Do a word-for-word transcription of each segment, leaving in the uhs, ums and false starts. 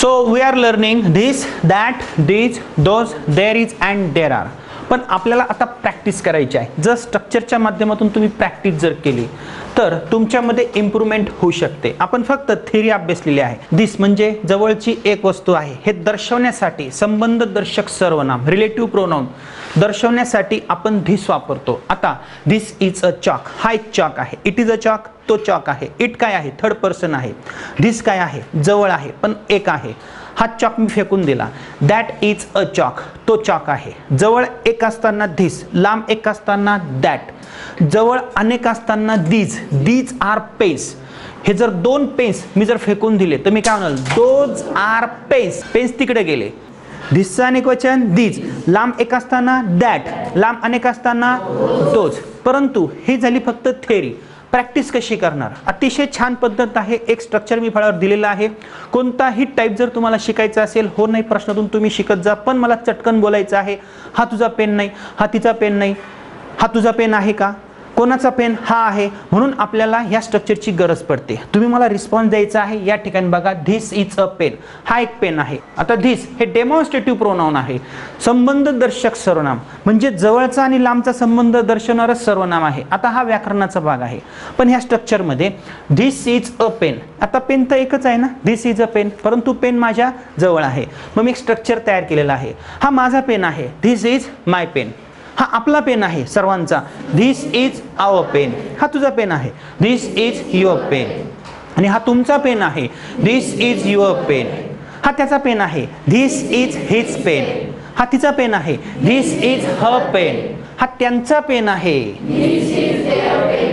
So we are learning this, that, these, those, there is and there are. पण आपल्याला आता practice करायची आहे. जर स्ट्रक्चरच्या माध्यमातून तुम्ही प्रॅक्टिस जर केली तर तुमच्यामध्ये इम्प्रूव्हमेंट होऊ शकते. आपण फक्त थेरी अभ्यासलेली आहे. दिस म्हणजे जवळची एक वस्तू आहे हे दर्शवण्यासाठी संबंध दर्शक सर्वनाम रिलेटिव्ह प्रोनाउन दर्शवण्यासाठी आपण धिस वापरतो. आता धिस इज अ चॉक, हा एक चॉक आहे. इट इज अ चॉक, तो चॉक आहे. इट काय आहे, थर्ड पर्सन आहे. धिस काय आहे, जवळ आहे पण एक आहे. हा चॉक मी फेकून दिला. दॅट इज अ चॉक, तो चॉक आहे. जवळ एक असताना धिस, लांब एक असताना दॅट, जवळ अनेक असताना दीज. These are pens. हे जर दोन पेन्स मी जर फेकून दिले तर मी काय म्हणाल, दोज आर पेन्स. पेन्स तिकडे गेले. धिसचं अनेक वचन दीज, लांब एक असताना दॅट, लांब अनेक असताना दोज. परंतु हे झाली फक्त थेअरी. प्रॅक्टिस कशी करणार, अतिशय छान पद्धत आहे. एक स्ट्रक्चर मी फळावर दिलेला आहे. कोणताही टाईप जर तुम्हाला शिकायचा असेल, हो नाही प्रश्नातून तुम्ही शिकत जा. पण मला चटकन बोलायचं आहे. हा तुझा पेन नाही, हा तिचा पेन नाही, हा तुझा पेन आहे का, कोणाचा पेन हा आहे, म्हणून आपल्याला या स्ट्रक्चरची गरज पडते. तुम्ही मला रिस्पॉन्स द्यायचा आहे. या ठिकाणी बघा, धिस इज अ पेन, हा एक पेन आहे. आता धिस हे डेमॉन्स्ट्रेटिव्ह प्रोनाउन आहे, संबंध दर्शक सर्वनाम म्हणजे जवळचा आणि लांबचा संबंध दर्शवणारं सर्वनाम आहे. आता हा व्याकरणाचा भाग आहे. पण ह्या स्ट्रक्चरमध्ये धिस इज अ पेन, आता पेन तर एकच आहे ना, धिस इज अ पेन, परंतु पेन माझ्या जवळ आहे. मग मी एक स्ट्रक्चर तयार केलेला आहे. हा माझा पेन आहे, धिस इज माय पेन. हा आपला पेन आहे सर्वांचा, धिस इज आवर पेन. हा तुझा पेन आहे, धिस इज युअर पेन. आणि हा तुमचा पेन आहे, धिस इज युअर पेन. हा त्याचा पेन आहे, धिस इज हिज पेन. हा तिचा पेन आहे, धिस इज हर पेन. हा त्यांचा पेन आहे,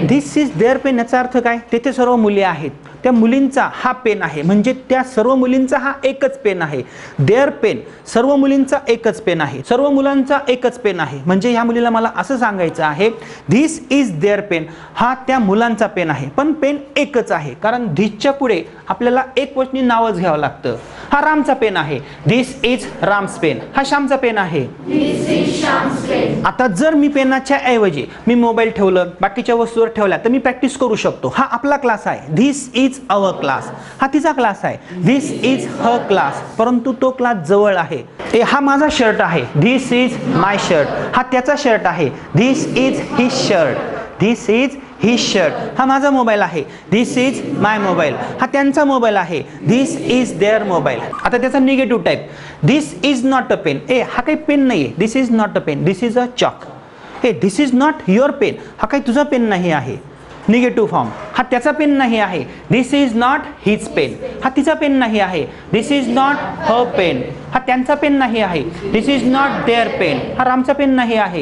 धिस इज देअर पेन. याचा अर्थ काय, तेथे सर्व मुली आहेत, त्या मुलींचा हा पेन आहे. म्हणजे त्या सर्व मुलींचा हा एकच पेन आहे. देअर पेन, सर्व मुलींचा एकच पेन आहे, सर्व मुलांचा एकच पेन आहे. म्हणजे ह्या मुलीला मला असं सांगायचं आहे, धिस इज देअर पेन, हा त्या मुलांचा पेन आहे. पण पेन एकच आहे, कारण धिसच्या पुढे आपल्याला एकवचनी नावच घ्यावं लागतं. हा रामचा पेन आहे, धिस इज राम्स पेन. हा श्यामचा पेन आहे, धिस इज श्याम्स पेन. आता जर मी पेनाच्या ऐवजी मी मोबाईल ठेवलं, बाकीच्या वस्तूवर ठेवल्या तर मी प्रॅक्टिस करू शकतो. हा आपला क्लास आहे, धिस इज our class. हा तिचा क्लास आहे, this is her class. परंतु तो क्लास जवळ आहे. ए हा माझा शर्ट आहे, this is my shirt. हा त्याचा शर्ट आहे, this is his shirt. this is his shirt. हा माझा मोबाईल आहे, this is my mobile. हा त्यांचा मोबाईल आहे, this is their mobile. आता त्याचा negative type, this is not a pen. ए हा काही पेन नाहीये, this is not a pen, this is a chalk. A this is not your pen. हा काही तुझा पेन नाही आहे, निगेटिव्ह फॉर्म. हा त्याचा पेन नाही आहे, this is not his pen. हा तिचा पेन नाही आहे, this is not her pen. हा त्यांचा पेन नाही आहे, this is not their pen. हा रामचा पेन नाही आहे,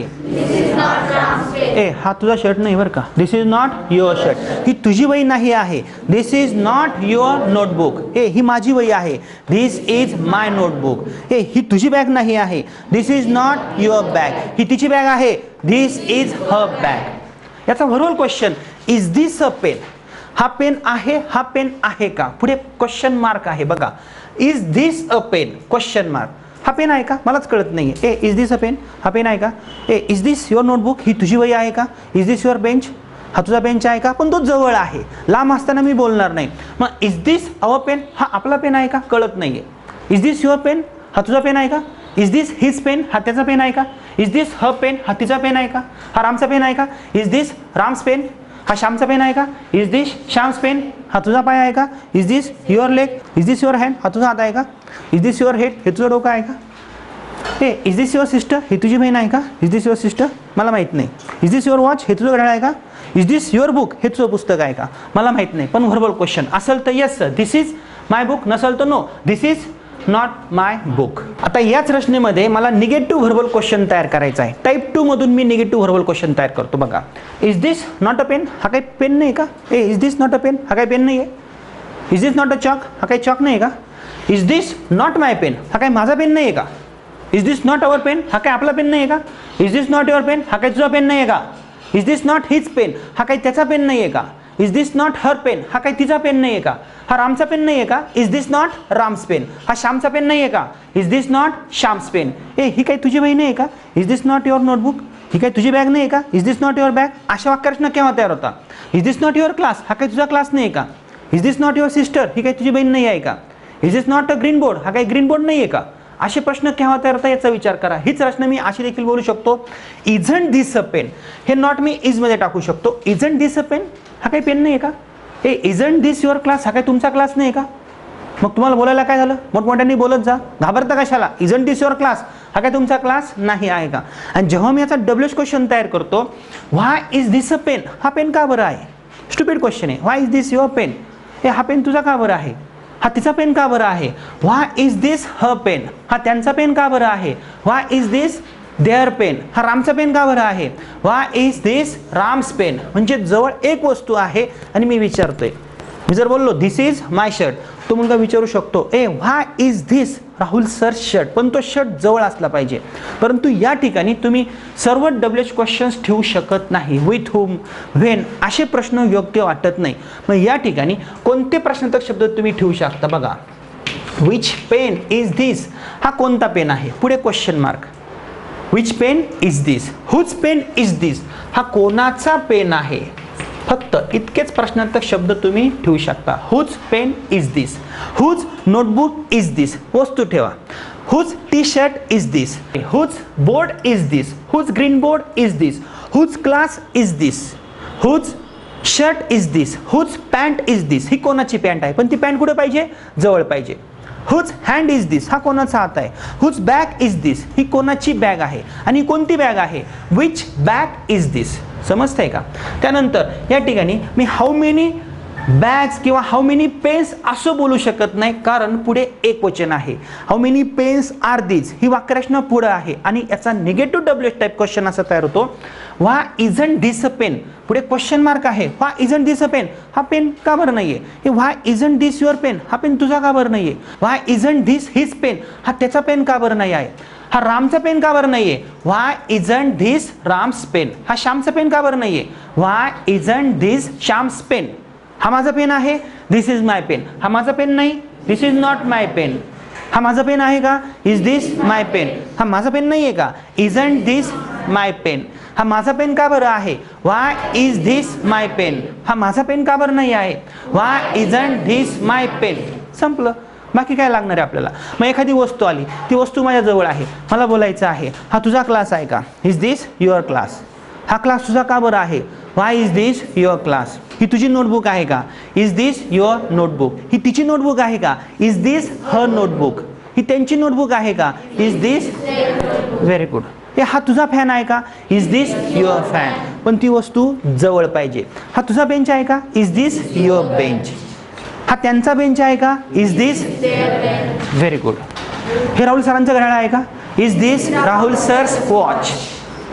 ए हा तुझा शर्ट नाही बरं का, this is not your shirt. ही तुझी वही नाही आहे, this is not your notebook. ए ही माझी वही आहे, दिस इज माय नोटबुक. ए ही तुझी बॅग नाही आहे, this is not your bag. ही तिची बॅग आहे, दिस इज हर बॅग. याचा verbal question, is this a pen. हा पेन आहे, हा पेन आहे का, पुढे क्वेश्चन मार्क आहे बघा. Is this a pen question mark. हा पेन आहे का, मलाच कळत नाही. ए इज दिस अ पेन, हा पेन आहे का. ए इज दिस युअर नोटबुक, ही तुझी वही आहे का. इज दिस युअर बेंच, हा तुझा बेंच आहे का, पण तो जवळ आहे, लांब असताना मी बोलणार नाही. मग इज दिस अवर पेन, हा आपला पेन आहे का, कळत नाही आहे. इज दिस युअर पेन, हा तुझा पेन आहे का. इज दिस हिज पेन, हा त्याचा पेन आहे का. इज दिस हर पेन, हा तिचा पेन आहे का. हा रामचा पेन आहे का. इज दिस राम्स पेन, हा श्यामचा पेन आहे का. इज दिस श्याम्स पेन, हा तुझा पाय आहे का. Is this your leg, is this your hand, हा तुझा हात आहे का. इज दिस युअर हेड, हे तुझं डोकं आहे का. ए इज दिस युअर सिस्टर, ही तुझी बहीण आहे का. इज दिस युअर सिस्टर, मला माहीत नाही. इज दिस युअर वॉच, हे तुझं घड्याळ आहे का. इज दिस युअर बुक, हे तुझं पुस्तक आहे का, मला माहीत नाही. पण व्हर्बल क्वेश्चन असेल तर yes sir, this is my book, नसेल तर no, this is not my book. आता याच रचनेमध्ये मला निगेटिव्ह व्हर्बल क्वेश्चन तयार करायचा आहे. टाईप टू मधून मी निगेटिव्ह व्हर्बल क्वेश्चन तयार करतो बघा. Is this not a pen, हा काही पेन नाही का. ए is this not a pen, हा काही पेन नाही आहे. Is this not a chalk, हा काही चॉक नाही का. Is this not my pen, हा काही माझा पेन नाही आहे का. Is this not our pen, हा काही आपला पेन नाही आहे का. Is this not your pen, हा काही तुझा पेन नाही आहे का. Is this not his pen, हा काही त्याचा पेन नाही आहे का. Is this not her pen, हा काही तिचा पेन नाही आहे का. हा रामचा पेन नाही आहे का. Is this not Ram's pen, हा श्यामचा पेन नाही आहे का. Is this not Shyam's pen, ए ही काही तुझी बहीण आहे का. Is this not your notebook, ही काही तुझी बॅग नाही आहे का. Is this not your bag, अशा वाक्यरचना केव्हा तयार होता. Is this not your class, हा काही तुझा क्लास नाही आहे का. Is this not your sister, ही काही तुझी बहीण नाही आहे का. Is is not a green board, हा काही ग्रीन बोर्ड नाहीये का, असे प्रश्न केव्हा तयार होतात याचा विचार करा। हीच रचना मी अशी देखील बोलू शकतो, इजंट दिस अ पेन, हे नॉट मी इज मध्ये टाकू शकतो। इजंट दिस अ पेन, हा काही पेन नाहीये का, हे इजंट दिस युअर क्लास, हा काही तुमचा क्लास नाहीये का। मग तुम्हाला बोलायला काय झालं, मोठमोठ्याने बोलत जा, घाबरता कशाला, इजंट दिस युअर क्लास, हा काय तुमचा क्लास नाही आहे का। आणि जेव्हा मी याचा डब्ल्यूएच क्वेश्चन तयार करतो, why is this a pen, हा पेन का बरं आहे, स्टुपिड क्वेश्चन आहे। Why is this your pen, हे हा पेन तुझा का बरं आहे, हा तिचा पेन का बरं आहे। Why is this her pen, हा त्यांचा पेन का बरं आहे। Why is this their pen, हा रामचा पेन का बरं आहे। Why is this Ram's pen, म्हणजे जवळ एक वस्तू आहे आणि मी विचारतोय। मी जर बोललो दिस इज माय शर्ट, तो मुलगा विचारू शकतो, ए why is this Rahul sir shirt, पण तो शर्ट जवळ असला पाहिजे। परंतु या ठिकाणी तुम्ही सर्व डब्ल्यूएच क्वेश्चन्स ठेवू शकत नाही, विथ हुम, व्हेन, असे प्रश्न योग्य वाटत नाही। मग या ठिकाणी कोणते प्रश्नार्थक शब्द तुम्ही ठेवू शकता बघा, विच पेन इज दिस, हा कोणता पेन आहे, पुढे question mark, which pen is this, whose pen is this, हा कोणाचा पेन आहे, फक्त इतकेच प्रश्नार्थक शब्द तुम्ही ठेवू शकता। Whose pen is this, whose notebook is this, वस्तू ठेवा, whose T shirt is this, whose board is this, whose green board is this, whose class is this, whose shirt is this, whose pant is this, ही कोणाची pant आहे, पण ती pant कुठे पाहिजे, जवळ पाहिजे। हुज हँड इज दिस, हा कोणाचा हात आहे। हुज बॅग इज दिस, ही कोणाची बॅग आहे, आणि कोणती बॅग आहे, विच बॅग इज दिस, समजतंय का। त्यानंतर या ठिकाणी मी हाऊ मेनी बॅग्स किंवा हाऊ मेनी पेन्स असं बोलू शकत नाही, कारण पुढे एक वचन आहे। How many pens are this, ही वाक्यरचना पुढे आहे आणि याचा निगेटिव्ह डब्ल्यूएच टाइप क्वेश्चन असा तयार होतो। Why isn't this a pen, पुढे क्वेश्चन मार्क आहे। Why isn't this a pen, हा पेन का बरं नाहीये। हे why isn't this your pen, हा पेन तुझा का बरं नाहीये। Why isn't this his pen, हा त्याचा पेन का बरं नाही आहे। हा रामचा पेन का बरं नाहीये। Why isn't this Ram's pen, हा श्यामचा पेन का बरं नाहीये। Why isn't this Shyam's pen, हा माझा पेन आहे। दिस इज माय पेन, हा माझा पेन नाही। This is not my pen, हा माझा पेन आहे का। इज दिस माय पेन, हा माझा पेन नाहीये का। इजंट दिस माय पेन, हा माझा पेन का बरं आहे। Why is this my pen, हा माझा पेन का बरं नाही आहे। Why isn't this my pen, संपलं। बाकी काय लागणार आहे आपल्याला। मग एखादी वस्तू आली, ती वस्तू माझ्या जवळ आहे, मला बोलायचं आहे, हा तुझा क्लास आहे का। इज दिस युअर क्लास, हा क्लास तुझा का बरं आहे। Why is this your class, ही तुझी नोटबुक आहे का। इज दिस युअर नोटबुक, ही तिची नोटबुक आहे का। इज दिस हर नोटबुक, ही त्यांची नोटबुक आहे का। इज दिस, व्हेरी गुड, हे हा तुझा फॅन आहे का। इज दिस युअर फॅन, पण ती वस्तू जवळ पाहिजे। हा तुझा बेंच आहे का। इज दिस युअर बेंच, हा त्यांचा बेंच आहे का। इज दिस, व्हेरी गुड, हे राहुल सरांचं घड्याळ आहे का। Is this Rahul sir's watch,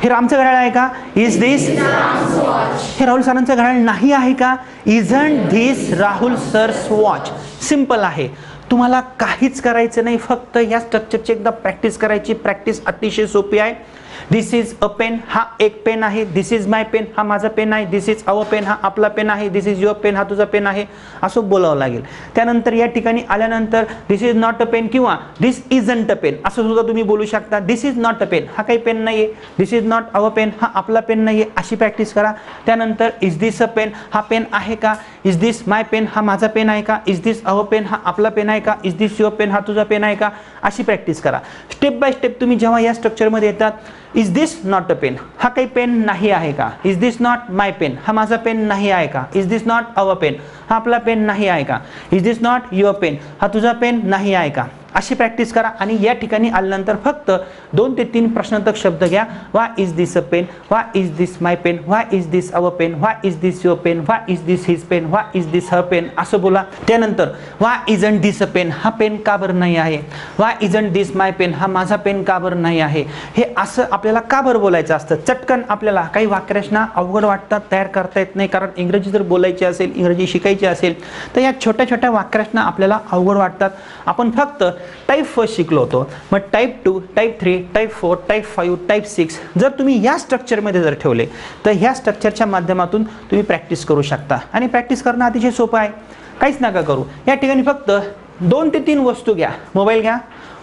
हे रामचं घड्याळ आहे का। इज दिस, हे राहुल सरांचं घड्याळ नाही आहे का। Isn't this Rahul sir's watch, simple आहे। तुम्हाला काहीच करायचं नाही, फक्त या स्ट्रक्चरची एकदा प्रॅक्टिस करायची। प्रॅक्टिस अतिशय सोपी आहे। दिस इज अ पेन, हा एक पेन आहे। दिस इज माय पेन, हा माझा पेन आहे। दिस इज अवर पेन, हा आपला पेन आहे। दिस इज युअर पेन, हा तुझा पेन आहे, असं बोलावं लागेल। त्यानंतर या ठिकाणी आल्यानंतर this is not a pen किंवा दिस इजंट अ पेन असं सुद्धा तुम्ही बोलू शकता। This is not a pen, हा काही पेन नाही आहे। This is not our pen, हा आपला पेन नाही आहे, अशी प्रॅक्टिस करा। त्यानंतर इज दिस अ पेन, हा पेन आहे का। इज दिस माय पेन, हा माझा पेन आहे का। इज दिस अवर पेन, हा आपला पेन आहे का। इज दिस युअर पेन, हा तुझा पेन आहे का, अशी प्रॅक्टिस करा। स्टेप बाय स्टेप तुम्ही जेव्हा या स्ट्रक्चरमध्ये येतात, is this not a pen, हा काही पेन नाही आहे का। Is this not my pen, हा माझा पेन नाही आहे का। Is this not our pen, हा आपला पेन नाही आहे का। Is this not your pen, हा तुझा पेन नाही आहे का, अशी प्रॅक्टिस करा। आणि या ठिकाणी आल्यानंतर फक्त दोन ते तीन प्रश्नार्थक शब्द घ्या। Why is this a pen, why is this my pen, why is this our pen, why is this your pen, why is this his pen, why is this her pen, असं बोला। त्यानंतर why isn't this a pen, हा pen का बरं नाही आहे। Why isn't this my pen, हा माझा पेन का बरं नाही आहे। हे असं आपल्याला का बरं बोलायचं असतं। चटकन आपल्याला काही वाक्यरचना अवघड वाटतात, तयार करता येत नाही, कारण इंग्रजी जर बोलायची असेल, इंग्रजी शिकायची असेल, तर या छोट्या छोट्या वाक्यरचना आपल्याला अवघड वाटतात। आपण फक्त टाइप फर्स्ट शिकलो होतो, मग type two, type three, type four, type five, type six जर तुम्ही या स्ट्रक्चरमध्ये जर ठेवले, तर ह्या स्ट्रक्चरच्या माध्यमातून तुम्ही प्रॅक्टिस करू शकता। आणि प्रॅक्टिस करणं अतिशय सोपं आहे, काहीच नका करू। या ठिकाणी फक्त दोन ते तीन वस्तू घ्या, मोबाईल घ्या,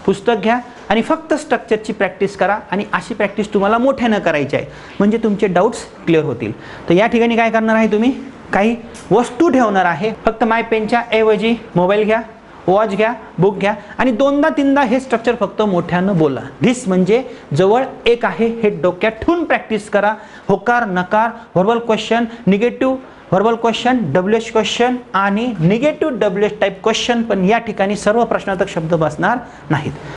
पुस्तक घ्या, आणि फक्त स्ट्रक्चरची प्रॅक्टिस करा। आणि अशी प्रॅक्टिस तुम्हाला मोठ्यानं करायची आहे, म्हणजे तुमचे डाऊट्स क्लिअर होतील। तर या ठिकाणी काय करणार आहे, तुम्ही काही वस्तू ठेवणार आहे। फक्त माय पेनच्या ऐवजी मोबाईल घ्या, वॉच घ्या, बुक घ्या आणि दोनदा तीनदा हे स्ट्रक्चर फक्त मोठ्यानं बोला. धिस म्हणजे जवळ एक आहे हे डोक्यात ठेवून प्रॅक्टिस करा. होकार, नकार, verbal question, negative verbal question, WH question आणि निगेटिव्ह डब्ल्यूएच टाइप क्वेश्चन पण या ठिकाणी सर्व प्रश्नार्थक शब्द बसणार नाहीत.